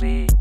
me.